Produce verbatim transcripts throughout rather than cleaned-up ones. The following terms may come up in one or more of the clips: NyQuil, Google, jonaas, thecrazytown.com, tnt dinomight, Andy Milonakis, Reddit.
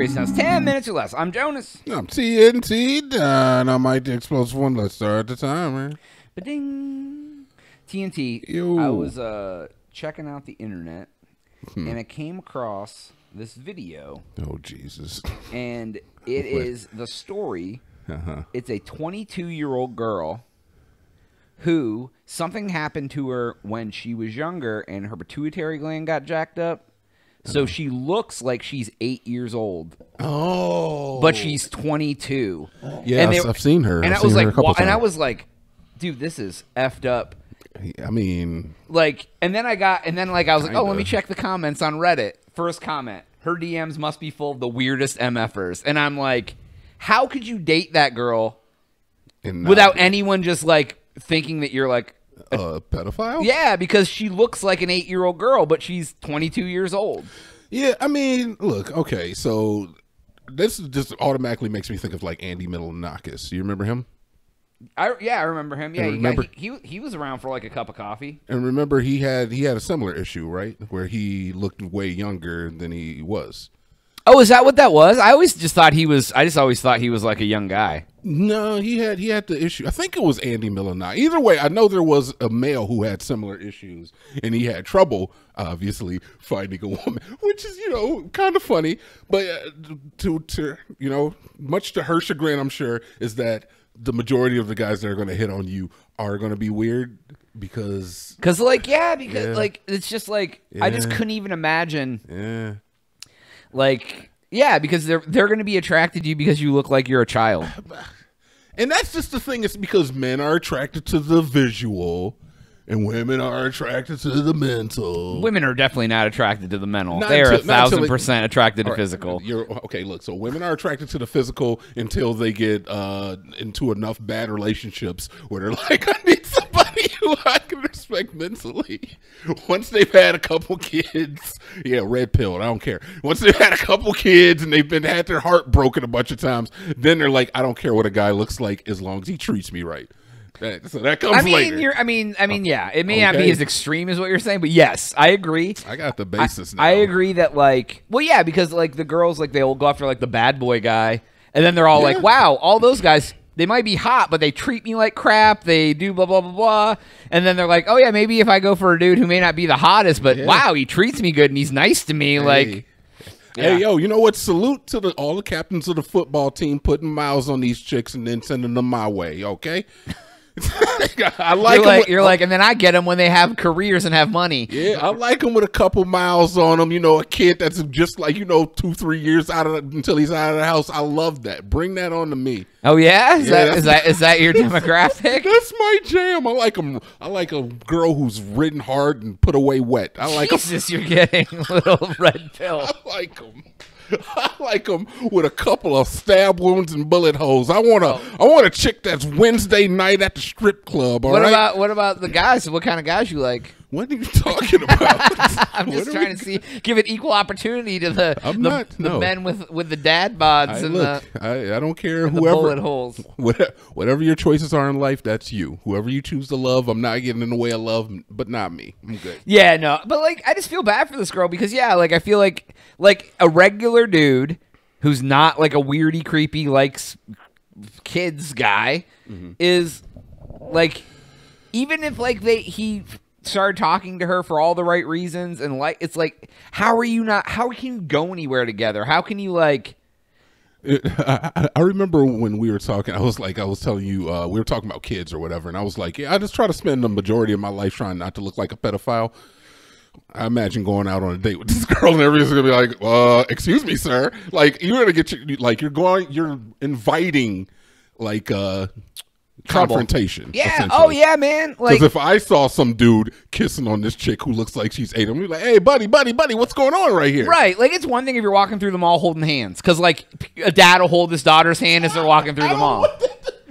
Crazy Town's ten minutes or less. I'm Jonas. I'm T N T Dinomight. Explodes one less star at the time, man. Ba-ding. T N T. Yo. I was uh checking out the internet, hmm. and I came across this video. Oh Jesus! And it is the story. Uh-huh. It's a twenty-two-year-old girl who something happened to her when she was younger, and her pituitary gland got jacked up. So she looks like she's eight years old. Oh, but she's twenty-two. Yeah, and they, I've seen her. And I've I was like, wow, and I was like, dude, this is effed up. I mean, like, and then I got, and then like I was kinda. like, oh, let me check the comments on Reddit. First comment: her D Ms must be full of the weirdest MFers. And I'm like, how could you date that girl without be. anyone just like thinking that you're like a uh, pedophile? Yeah, because she looks like an eight-year-old girl, but she's twenty-two years old. Yeah, I mean, look, okay, so this just automatically makes me think of like Andy Milonakis. You remember him? I yeah, I remember him. Yeah, remember, he, he he was around for like a cup of coffee. And remember, he had he had a similar issue, right, where he looked way younger than he was. Oh, is that what that was? I always just thought he was. I just always thought he was like a young guy. No, he had he had the issue. I think it was Andy Milonakis. Either way, I know there was a male who had similar issues, and he had trouble, obviously, finding a woman, which is, you know, kind of funny. But uh, to to you know, much to her chagrin, I'm sure, is that the majority of the guys that are going to hit on you are going to be weird because because like yeah because yeah. like it's just like yeah. I just couldn't even imagine yeah. Like, yeah, because they're they're going to be attracted to you because you look like you're a child. And that's just the thing. It's because men are attracted to the visual and women are attracted to the mental. Women are definitely not attracted to the mental. Not they until, are a thousand percent attracted to right, physical. You're, okay, look, so women are attracted to the physical until they get uh, into enough bad relationships where they're like, I need somebody who I can respect mentally. Once they've had a couple kids, yeah, red pill, I don't care. Once they've had a couple kids and they've been had their heart broken a bunch of times, then they're like, I don't care what a guy looks like as long as he treats me right. Right, so that comes I mean, later. You're, I mean, I mean, yeah, it may okay. not be as extreme as what you're saying, but yes, I agree. I got the basis. I, now. I agree that, like, well, yeah, because like the girls, like they will go after like the bad boy guy, and then they're all yeah. like, "Wow, all those guys, they might be hot, but they treat me like crap. They do blah blah blah blah," and then they're like, "Oh yeah, maybe if I go for a dude who may not be the hottest, but yeah. wow, he treats me good and he's nice to me, hey. like." Yeah. Hey, yo, you know what? Salute to the, all the captains of the football team putting miles on these chicks and then sending them my way. Okay. I like you're, like, with, you're like, and then I get them when they have careers and have money. Yeah, I like them with a couple miles on them. You know, a kid that's just like, you know, two, three years out of until he's out of the house. I love that. Bring that on to me. Oh yeah, is yeah, that is that is that your demographic? That's my jam. I like them. I like a girl who's ridden hard and put away wet. I like Jesus, them. You're getting a little red pill. I like them. I like them with a couple of stab wounds and bullet holes. I want a, oh. I want a chick that's Wednesday night at the strip club. All what right? about what about the guys? What kind of guys you like? What are you talking about? I'm just trying to see, give it equal opportunity to the I'm the, not, the no. men with with the dad bods I, and look, the. I, I don't care whoever bullet holes. Whatever, whatever your choices are in life, that's you. Whoever you choose to love, I'm not getting in the way of love, but not me. I'm good. Yeah, no, but like I just feel bad for this girl because yeah, like I feel like like a regular dude who's not like a weirdy, creepy, likes kids guy mm-hmm. is like, even if like they he. started talking to her for all the right reasons and like it's like how are you not how can you go anywhere together how can you like it, I, I remember when we were talking I was like I was telling you uh we were talking about kids or whatever and I was like yeah I just try to spend the majority of my life trying not to look like a pedophile. I imagine going out on a date with this girl and everybody's gonna be like uh excuse me sir, like you're gonna get your, like you're going you're inviting like uh trouble. Confrontation. Yeah. Oh yeah, man. Like, if I saw some dude kissing on this chick who looks like she's eight, I'm like, hey, buddy, buddy, buddy, what's going on right here? Right. Like, it's one thing if you're walking through the mall holding hands, because like a dad will hold his daughter's hand as they're walking through the mall. To,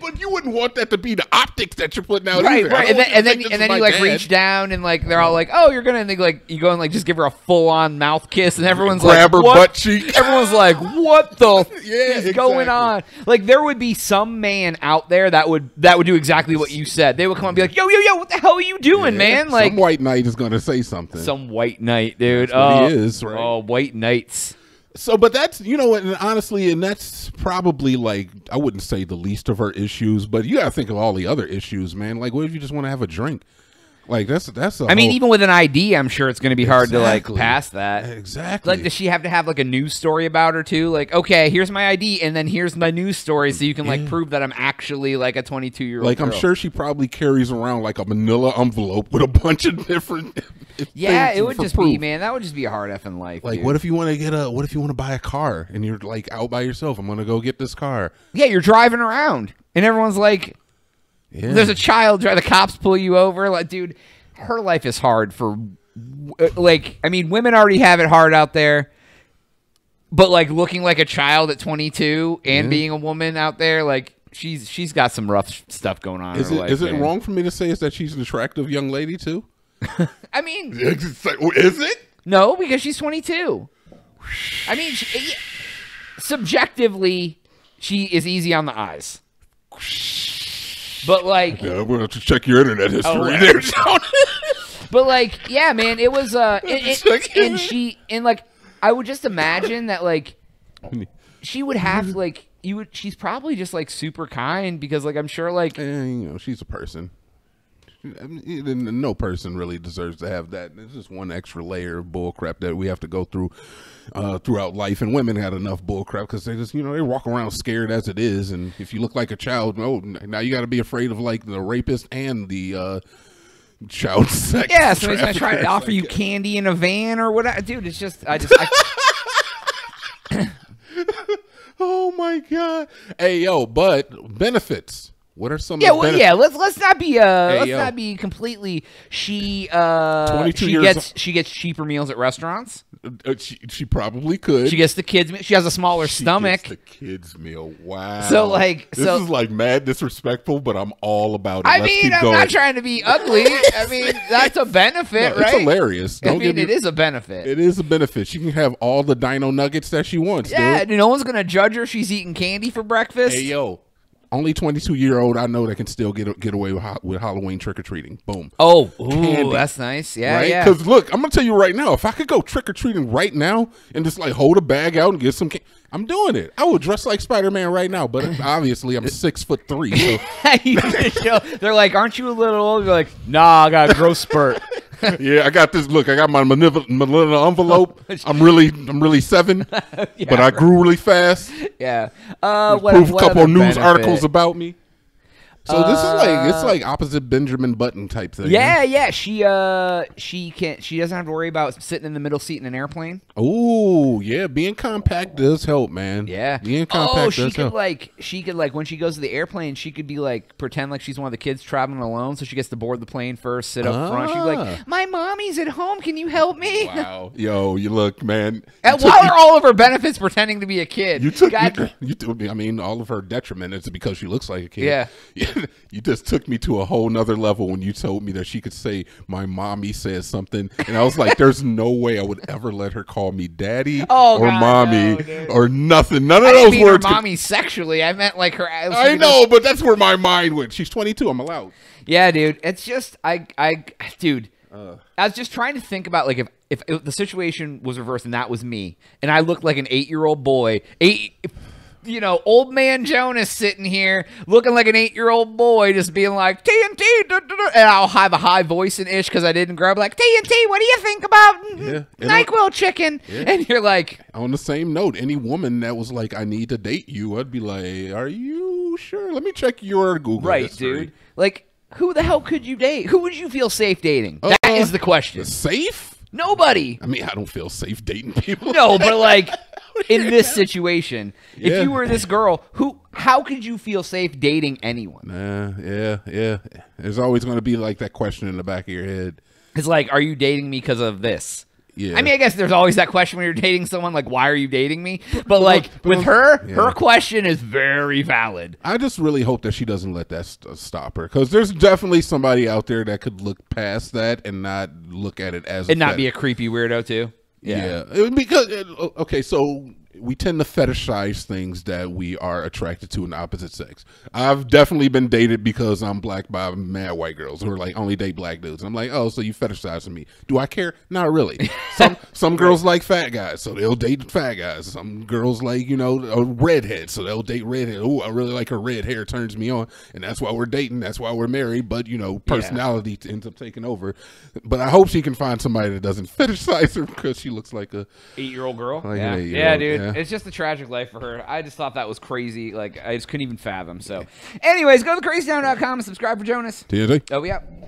but you wouldn't want that to be the optics that you're putting out. Right. Either. Right. And then, and then, and then you like dad. reach down and like they're all like, oh, you're gonna and they, like you go and like just give her a full on mouth kiss and everyone's like, grab her what? butt cheek. Everyone's like, what the? Yeah. Is exactly. going on like there would be some man out there that would that would do exactly what you said. They would come and be like, yo yo yo, what the hell are you doing? Yeah, man, like some white knight is gonna say something. Some white knight, dude. That's oh, what he is, right? Oh, white knights. So, but that's, you know, and honestly, and that's probably like, I wouldn't say the least of her issues, but you got to think of all the other issues, man. Like, what if you just want to have a drink? Like, that's, that's a I whole... mean, even with an I D, I'm sure it's going to be hard exactly. to, like, pass that. Exactly. Like, does she have to have, like, a news story about her, too? Like, okay, here's my I D, and then here's my news story, so you can, like, yeah. prove that I'm actually, like, a twenty-two-year-old Like, girl. I'm sure she probably carries around, like, a manila envelope with a bunch of different Yeah, it would just proof. be, man, that would just be a hard effing life, Like, dude. What if you want to get a, what if you want to buy a car, and you're, like, out by yourself, I'm going to go get this car. Yeah, you're driving around, and everyone's like... Yeah. There's a child. The cops pull you over. Like, dude, her life is hard for, like, I mean, women already have it hard out there, but like looking like a child at twenty-two and yeah. being a woman out there, like she's she's got some rough stuff going on. Is in her it, life, is it wrong for me to say is that she's an attractive young lady too? I mean, is it? No, because she's twenty-two. I mean, she, subjectively, she is easy on the eyes. But like, yeah, we're gonna have to check your internet history oh, right. there, John. But like, yeah, man, it was. Uh, it, it, and she, and like, I would just imagine that like, she would have like, you would. She's probably just like super kind because like I'm sure like, uh, you know, she's a person. I mean, no person really deserves to have that. It's just one extra layer of bullcrap that we have to go through uh, throughout life. And women had enough bullcrap because they just, you know, they walk around scared as it is. And if you look like a child, oh, now you got to be afraid of like the rapist and the uh, child sex. Yeah, so he's gonna try to offer you candy in a van or whatever, dude. It's just, I just. I... Oh my god! Hey yo, but benefits. What are some? Yeah, well, yeah. Let's let's not be uh, hey, let's yo. not be completely. She uh, twenty-two she years gets old. She gets cheaper meals at restaurants. Uh, she she probably could. She gets the kids. She has a smaller she stomach. Gets the kids meal. Wow. So like, this so, is like mad disrespectful, but I'm all about it. I let's mean, keep I'm going. not trying to be ugly. I mean, that's a benefit, no, right? It's hilarious. Don't I mean, it me, is a benefit. It is a benefit. She can have all the dino nuggets that she wants. Yeah, dude. No one's gonna judge her. She's eating candy for breakfast. Hey yo. Only twenty-two-year-old I know that can still get get away with, with Halloween trick-or-treating. Boom. Oh, ooh, that's nice. Yeah, right? yeah. Because, look, I'm going to tell you right now, if I could go trick-or-treating right now and just, like, hold a bag out and get some candy, I'm doing it. I would dress like Spider-Man right now, but obviously I'm six foot three. So. Yo, they're like, aren't you a little old? You're like, nah, I got a growth spurt. Yeah, I got this. Look, I got my manila envelope. I'm really, I'm really seven, yeah, but I right. grew really fast. Yeah, uh, what, proof what a couple news benefit. articles about me. So uh, this is like it's like opposite Benjamin Button type thing. Yeah, right? yeah. She, uh, she can't. She doesn't have to worry about sitting in the middle seat in an airplane. Oh yeah, being compact does help, man. Yeah, being compact. Oh, she does could help. like, she could like when she goes to the airplane, she could be like pretend like she's one of the kids traveling alone, so she gets to board the plane first, sit up ah. front. She's like, "My mommy's at home. Can you help me?" Wow, yo, you look, man. And you what took, are all of her benefits pretending to be a kid? You took. You, you took, I mean, all of her detriment is because she looks like a kid. Yeah. yeah. You just took me to a whole nother level when you told me that she could say my mommy says something, and I was like, "There's no way I would ever let her call me daddy oh, or God, mommy no, or nothing." None of I those didn't mean words. Her could... Mommy sexually, I meant like her. I know, just... but that's where my mind went. She's twenty-two. I'm allowed. Yeah, dude. It's just I, I, dude. Uh, I was just trying to think about like if, if if the situation was reversed and that was me, and I looked like an eight-year-old boy, eight. You know, old man Jonas sitting here looking like an eight-year-old boy just being like, T N T, da, da, da, and I'll have a high voice and ish because I didn't grow up like, T N T, what do you think about yeah, NyQuil chicken? Yeah. And you're like... On the same note, any woman that was like, I need to date you, I'd be like, are you sure? Let me check your Google Right, history. dude. Like, who the hell could you date? Who would you feel safe dating? Uh, that is the question. Safe? Nobody. I mean, I don't feel safe dating people. No, but like... In this situation, yeah. if you were this girl, who, how could you feel safe dating anyone? Nah, yeah, yeah. There's always going to be like that question in the back of your head. It's like, are you dating me because of this? Yeah. I mean, I guess there's always that question when you're dating someone, like, why are you dating me? But like with her, yeah. her question is very valid. I just really hope that she doesn't let that st stop her because there's definitely somebody out there that could look past that and not look at it as and a not be a creepy weirdo too. Yeah. yeah, because, okay, so we tend to fetishize things that we are attracted to in the opposite sex. I've definitely been dated because I'm black by mad white girls who are like, only date black dudes. And I'm like, oh, so you fetishizing me. Do I care? Not really. Some some girls like fat guys, so they'll date fat guys. Some girls like, you know, a redhead, so they'll date redhead. Oh, I really like her red hair, turns me on. And that's why we're dating. That's why we're married. But, you know, personality yeah. ends up taking over. But I hope she can find somebody that doesn't fetishize her because she looks like a eight-year-old girl. Like yeah. Eight-year-old. yeah, dude. Yeah. It's just a tragic life for her. I just thought that was crazy. Like, I just couldn't even fathom. So, anyways, go to the crazy town dot com and subscribe for Jonas. T N T. Oh, yeah.